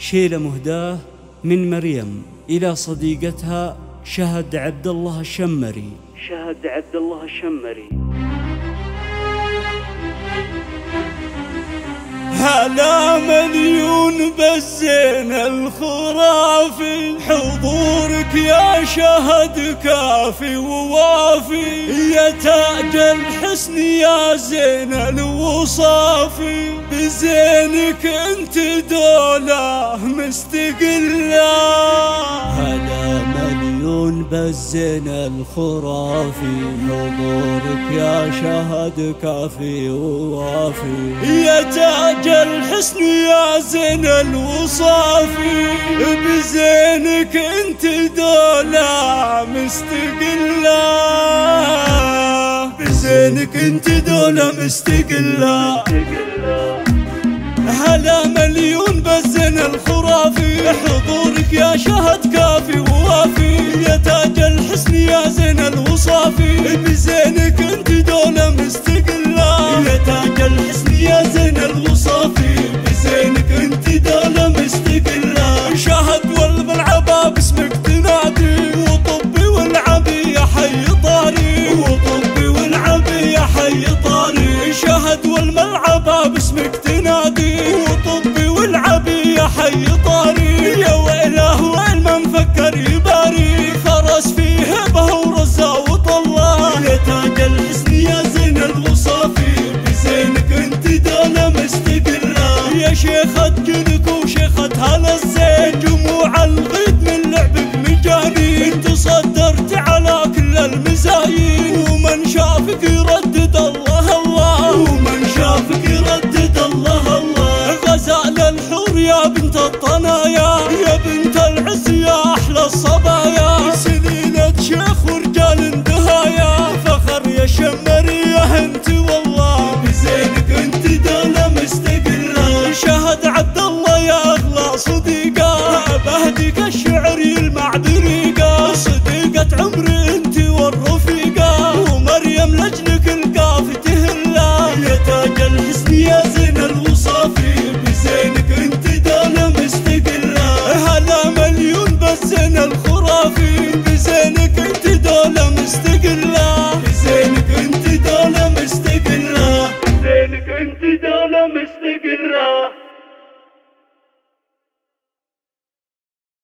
شيلة مهداة من مريم إلى صديقتها شهد عبدالله الشمري. هلا مليون بزين الخرافي، حضورك يا شهد كافي ووافي، يا تاج الحسن يا زين الوصافي، بزينك انت دولة مستقلة. هلا مليون بزين الخرافي، حضورك يا شهد كافي ووافي، يا تاج الحسن يا زين الوصافي، بزينك انت دولة مستقلة، هلا مليون بزين الخرافي، حضورك يا شهد كافي ووافي، يا تاج الحسن يا زين الوصافي، بزينك انت دولة مستقلة، يا تاج الحسن يا زين الوصافي، بزينك انت دولة مستقلة. شهد والملعب باسمك تنادي، وطبي والعبي يا حي طاري، شهد والملعب باسمك تنادي، وطبي والعبي يا حي طاري، يا ويله وين ما مفكر يباري، خرس فيه هبه ورزه وطله، يا تاج الحسن يا زين الوصافي، بزينك انت دولة مستقلة، يا شيخة كلك وشيختها للزين، جموع الغيد من لعبك مجاني، انت صدرت على كل المزايين، ومن شافك يردد الله غزال الحور، يا بنت الطنايا، يا بنت العز يا أحلى الصبايا، سليلة شيخ ورجال دهايا، فخر يا شمرية انت والله، بزينك انت دولة مستقلة. شهد عبدالله يا أغلى صديقة، بهديك الشعر يلمع دريقة، صديقة عمري انت والرفيقة، ومريم لجلك القاف تهلا، يا تاج الحسن يا زين الوصافي، بزينك انت دولة مستقلة. هلا مليون بزين الخرافي،